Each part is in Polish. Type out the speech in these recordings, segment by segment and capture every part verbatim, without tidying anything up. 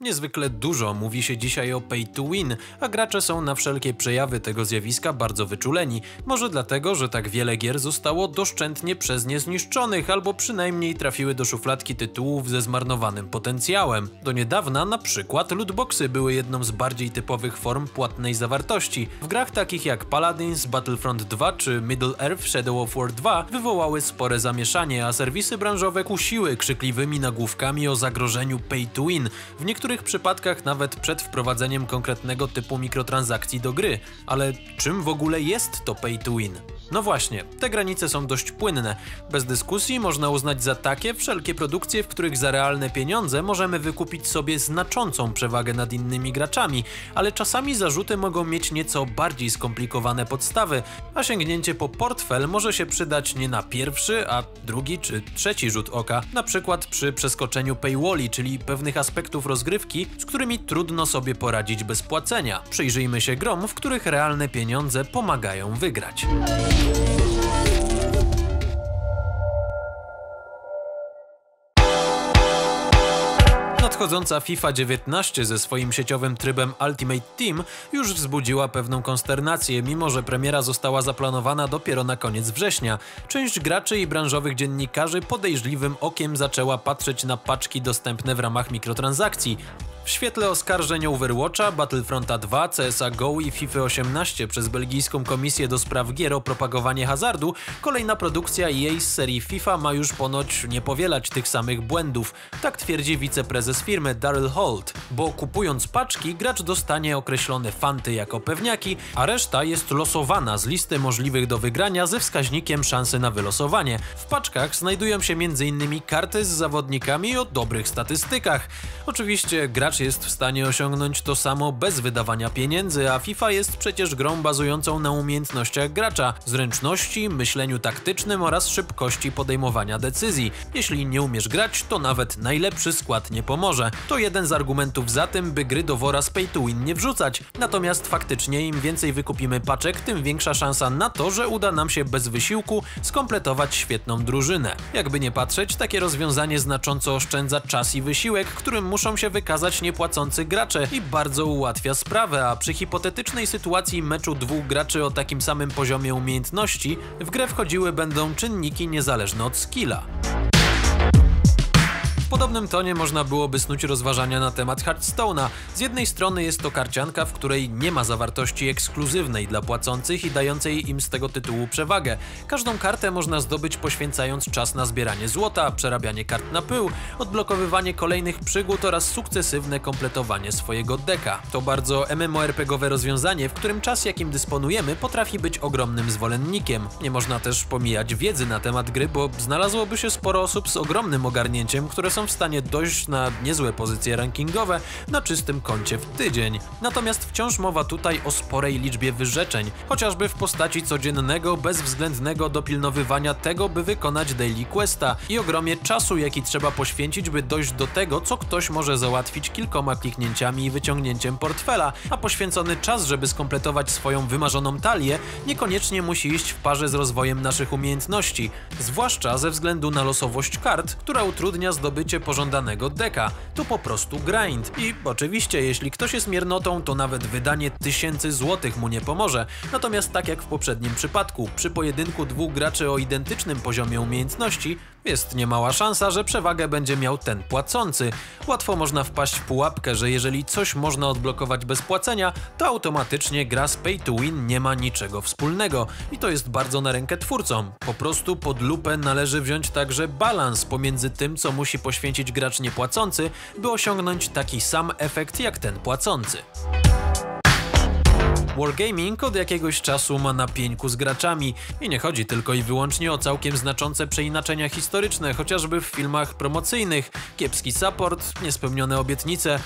Niezwykle dużo mówi się dzisiaj o pay to win, a gracze są na wszelkie przejawy tego zjawiska bardzo wyczuleni. Może dlatego, że tak wiele gier zostało doszczętnie przez nie zniszczonych, albo przynajmniej trafiły do szufladki tytułów ze zmarnowanym potencjałem. Do niedawna na przykład lootboxy były jedną z bardziej typowych form płatnej zawartości. W grach takich jak Paladins, Battlefront dwa czy Middle Earth Shadow of War dwa wywołały spore zamieszanie, a serwisy branżowe kusiły krzykliwymi nagłówkami o zagrożeniu pay to win. W niektórych W niektórych przypadkach nawet przed wprowadzeniem konkretnego typu mikrotransakcji do gry. Ale czym w ogóle jest to pay to win? No właśnie, te granice są dość płynne. Bez dyskusji można uznać za takie wszelkie produkcje, w których za realne pieniądze możemy wykupić sobie znaczącą przewagę nad innymi graczami, ale czasami zarzuty mogą mieć nieco bardziej skomplikowane podstawy, a sięgnięcie po portfel może się przydać nie na pierwszy, a drugi czy trzeci rzut oka, na przykład przy przeskoczeniu paywalli, czyli pewnych aspektów rozgrywki, z którymi trudno sobie poradzić bez płacenia. Przyjrzyjmy się grom, w których realne pieniądze pomagają wygrać. Nadchodząca FIFA dziewiętnaście ze swoim sieciowym trybem Ultimate Team już wzbudziła pewną konsternację, mimo że premiera została zaplanowana dopiero na koniec września. Część graczy i branżowych dziennikarzy podejrzliwym okiem zaczęła patrzeć na paczki dostępne w ramach mikrotransakcji. W świetle oskarżeń Overwatcha, Battlefronta dwa, C S G O i FIFA osiemnaście przez belgijską komisję do spraw gier o propagowanie hazardu, kolejna produkcja E A z serii FIFA ma już ponoć nie powielać tych samych błędów. Tak twierdzi wiceprezes firmy Daryl Holt, bo kupując paczki gracz dostanie określone fanty jako pewniaki, a reszta jest losowana z listy możliwych do wygrania ze wskaźnikiem szansy na wylosowanie. W paczkach znajdują się m.in. karty z zawodnikami o dobrych statystykach. Oczywiście gracz jest w stanie osiągnąć to samo bez wydawania pieniędzy, a FIFA jest przecież grą bazującą na umiejętnościach gracza, zręczności, myśleniu taktycznym oraz szybkości podejmowania decyzji. Jeśli nie umiesz grać, to nawet najlepszy skład nie pomoże. To jeden z argumentów za tym, by gry do wora z pay to win nie wrzucać. Natomiast faktycznie im więcej wykupimy paczek, tym większa szansa na to, że uda nam się bez wysiłku skompletować świetną drużynę. Jakby nie patrzeć, takie rozwiązanie znacząco oszczędza czas i wysiłek, którym muszą się wykazać niepłacący gracze i bardzo ułatwia sprawę, a przy hipotetycznej sytuacji meczu dwóch graczy o takim samym poziomie umiejętności w grę wchodziły będą czynniki niezależne od skilla. W podobnym tonie można byłoby snuć rozważania na temat Hearthstone'a. Z jednej strony jest to karcianka, w której nie ma zawartości ekskluzywnej dla płacących i dającej im z tego tytułu przewagę. Każdą kartę można zdobyć poświęcając czas na zbieranie złota, przerabianie kart na pył, odblokowywanie kolejnych przygód oraz sukcesywne kompletowanie swojego deka. To bardzo MMORPG-owe rozwiązanie, w którym czas, jakim dysponujemy, potrafi być ogromnym zwolennikiem. Nie można też pomijać wiedzy na temat gry, bo znalazłoby się sporo osób z ogromnym ogarnięciem, które są w stanie dojść na niezłe pozycje rankingowe na czystym koncie w tydzień. Natomiast wciąż mowa tutaj o sporej liczbie wyrzeczeń, chociażby w postaci codziennego, bezwzględnego dopilnowywania tego, by wykonać daily questa i ogromie czasu, jaki trzeba poświęcić, by dojść do tego, co ktoś może załatwić kilkoma kliknięciami i wyciągnięciem portfela, a poświęcony czas, żeby skompletować swoją wymarzoną talię, niekoniecznie musi iść w parze z rozwojem naszych umiejętności, zwłaszcza ze względu na losowość kart, która utrudnia zdobycie pożądanego deka. To po prostu grind. I oczywiście, jeśli ktoś jest miernotą, to nawet wydanie tysięcy złotych mu nie pomoże. Natomiast tak jak w poprzednim przypadku, przy pojedynku dwóch graczy o identycznym poziomie umiejętności jest niemała szansa, że przewagę będzie miał ten płacący. Łatwo można wpaść w pułapkę, że jeżeli coś można odblokować bez płacenia, to automatycznie gra z pay to win nie ma niczego wspólnego. I to jest bardzo na rękę twórcom. Po prostu pod lupę należy wziąć także balans pomiędzy tym, co musi poświęcić Poświęcić gracz niepłacący, by osiągnąć taki sam efekt jak ten płacący. Wargaming od jakiegoś czasu ma na pieńku z graczami i nie chodzi tylko i wyłącznie o całkiem znaczące przeinaczenia historyczne, chociażby w filmach promocyjnych, kiepski support, niespełnione obietnice.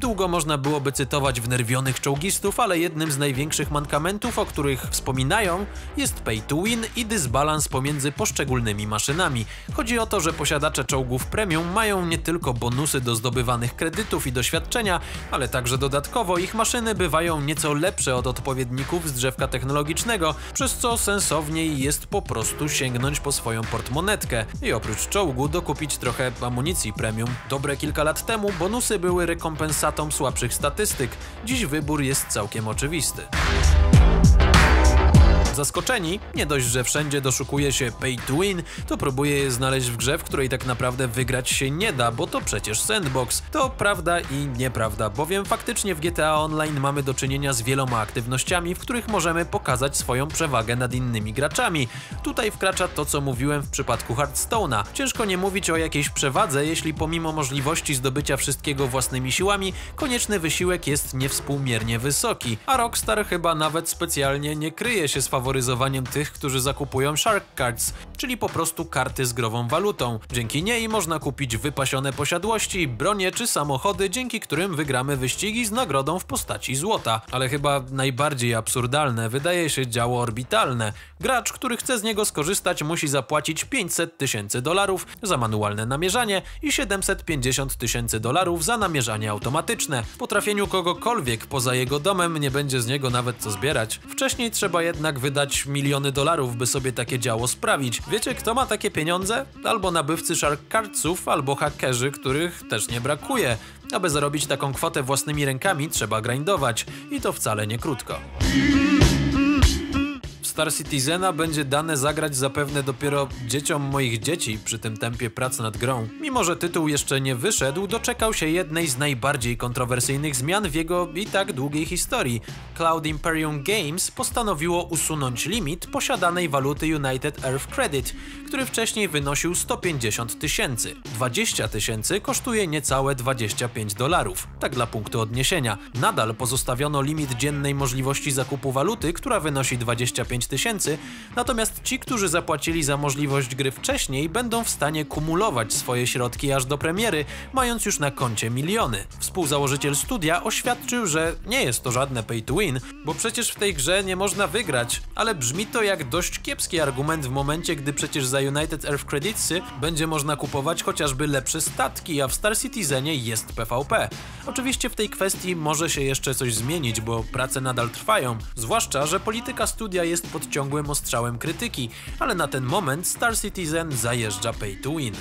Długo można byłoby cytować wnerwionych czołgistów, ale jednym z największych mankamentów, o których wspominają, jest pay to win i dysbalans pomiędzy poszczególnymi maszynami. Chodzi o to, że posiadacze czołgów premium mają nie tylko bonusy do zdobywanych kredytów i doświadczenia, ale także dodatkowo ich maszyny bywają nieco lepsze od odpowiedników z drzewka technologicznego, przez co sensowniej jest po prostu sięgnąć po swoją portmonetkę i oprócz czołgu dokupić trochę amunicji premium. Dobre kilka lat temu bonusy były rekompensatą słabszych statystyk, dziś wybór jest całkiem oczywisty. Zaskoczeni? Nie dość, że wszędzie doszukuje się pay to win, to próbuje je znaleźć w grze, w której tak naprawdę wygrać się nie da, bo to przecież sandbox. To prawda i nieprawda, bowiem faktycznie w G T A Online mamy do czynienia z wieloma aktywnościami, w których możemy pokazać swoją przewagę nad innymi graczami. Tutaj wkracza to, co mówiłem w przypadku Hearthstone'a. Ciężko nie mówić o jakiejś przewadze, jeśli pomimo możliwości zdobycia wszystkiego własnymi siłami, konieczny wysiłek jest niewspółmiernie wysoki, a Rockstar chyba nawet specjalnie nie kryje się z faworytami faworyzowaniem tych, którzy zakupują Shark Cards, czyli po prostu karty z grową walutą. Dzięki niej można kupić wypasione posiadłości, bronie czy samochody, dzięki którym wygramy wyścigi z nagrodą w postaci złota. Ale chyba najbardziej absurdalne wydaje się działo orbitalne. Gracz, który chce z niego skorzystać, musi zapłacić pięćset tysięcy dolarów za manualne namierzanie i siedemset pięćdziesiąt tysięcy dolarów za namierzanie automatyczne. Po trafieniu kogokolwiek poza jego domem nie będzie z niego nawet co zbierać. Wcześniej trzeba jednak wydać dać miliony dolarów, by sobie takie działo sprawić. Wiecie, kto ma takie pieniądze? Albo nabywcy Shark Cardsów, albo hakerzy, których też nie brakuje. Aby zarobić taką kwotę własnymi rękami, trzeba grindować. I to wcale nie krótko. Star Citizena będzie dane zagrać zapewne dopiero dzieciom moich dzieci przy tym tempie prac nad grą. Mimo że tytuł jeszcze nie wyszedł, doczekał się jednej z najbardziej kontrowersyjnych zmian w jego i tak długiej historii. Cloud Imperium Games postanowiło usunąć limit posiadanej waluty United Earth Credit, który wcześniej wynosił sto pięćdziesiąt tysięcy. dwadzieścia tysięcy kosztuje niecałe dwadzieścia pięć dolarów. Tak dla punktu odniesienia. Nadal pozostawiono limit dziennej możliwości zakupu waluty, która wynosi dwadzieścia pięć tysięcy, natomiast ci, którzy zapłacili za możliwość gry wcześniej, będą w stanie kumulować swoje środki aż do premiery, mając już na koncie miliony. Współzałożyciel studia oświadczył, że nie jest to żadne pay to win, bo przecież w tej grze nie można wygrać, ale brzmi to jak dość kiepski argument w momencie, gdy przecież za United Earth Creditsy będzie można kupować chociażby lepsze statki, a w Star Citizenie jest PvP. Oczywiście w tej kwestii może się jeszcze coś zmienić, bo prace nadal trwają, zwłaszcza że polityka studia jest pod ciągłym ostrzałem krytyki, ale na ten moment Star Citizen zajeżdża pay to win.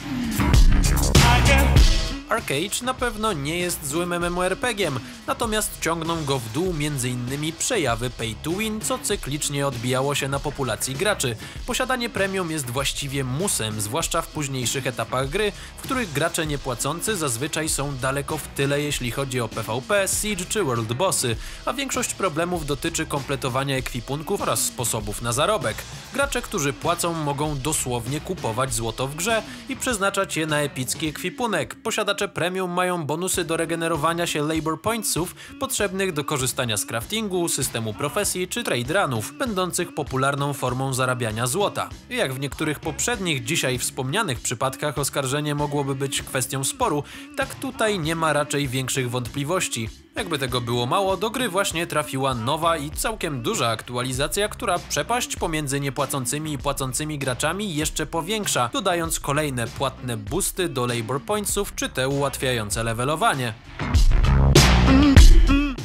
ArcheAge na pewno nie jest złym MMORPG-iem, natomiast ciągną go w dół m.in. przejawy pay to win, co cyklicznie odbijało się na populacji graczy. Posiadanie premium jest właściwie musem, zwłaszcza w późniejszych etapach gry, w których gracze niepłacący zazwyczaj są daleko w tyle, jeśli chodzi o PvP, Siege czy World Bossy, a większość problemów dotyczy kompletowania ekwipunków oraz sposobów na zarobek. Gracze, którzy płacą, mogą dosłownie kupować złoto w grze i przeznaczać je na epicki ekwipunek. Posiada Gracze premium mają bonusy do regenerowania się labor pointsów potrzebnych do korzystania z craftingu, systemu profesji czy trade runów, będących popularną formą zarabiania złota. Jak w niektórych poprzednich, dzisiaj wspomnianych przypadkach oskarżenie mogłoby być kwestią sporu, tak tutaj nie ma raczej większych wątpliwości. Jakby tego było mało, do gry właśnie trafiła nowa i całkiem duża aktualizacja, która przepaść pomiędzy niepłacącymi i płacącymi graczami jeszcze powiększa, dodając kolejne płatne boosty do labor pointsów czy te ułatwiające levelowanie.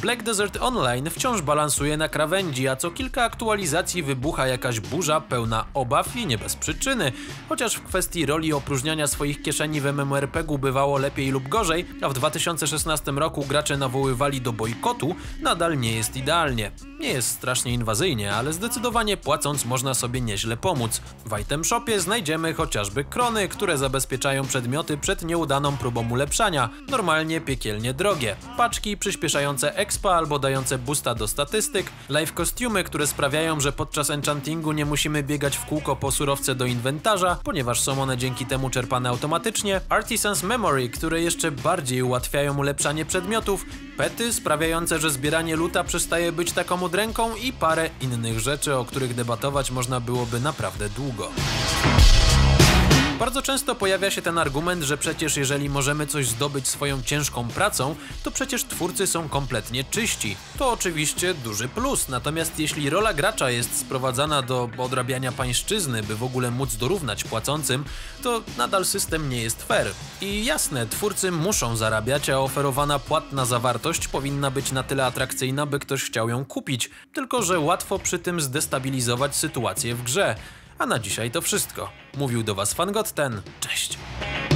Black Desert Online wciąż balansuje na krawędzi, a co kilka aktualizacji wybucha jakaś burza pełna obaw i nie bez przyczyny. Chociaż w kwestii roli opróżniania swoich kieszeni w MMORPG-u bywało lepiej lub gorzej, a w dwa tysiące szesnastym roku gracze nawoływali do bojkotu, nadal nie jest idealnie. Nie jest strasznie inwazyjnie, ale zdecydowanie płacąc można sobie nieźle pomóc. W item shopie znajdziemy chociażby krony, które zabezpieczają przedmioty przed nieudaną próbą ulepszania, normalnie piekielnie drogie, paczki przyspieszające expa albo dające boosta do statystyk, live kostiumy, które sprawiają, że podczas enchantingu nie musimy biegać w kółko po surowce do inwentarza, ponieważ są one dzięki temu czerpane automatycznie, Artisan's Memory, które jeszcze bardziej ułatwiają ulepszanie przedmiotów, pety sprawiające, że zbieranie luta przestaje być taką ręką i parę innych rzeczy, o których debatować można byłoby naprawdę długo. Bardzo często pojawia się ten argument, że przecież jeżeli możemy coś zdobyć swoją ciężką pracą, to przecież twórcy są kompletnie czyści. To oczywiście duży plus, natomiast jeśli rola gracza jest sprowadzana do odrabiania pańszczyzny, by w ogóle móc dorównać płacącym, to nadal system nie jest fair. I jasne, twórcy muszą zarabiać, a oferowana płatna zawartość powinna być na tyle atrakcyjna, by ktoś chciał ją kupić, tylko że łatwo przy tym zdestabilizować sytuację w grze. A na dzisiaj to wszystko. Mówił do Was Fangotten. Cześć!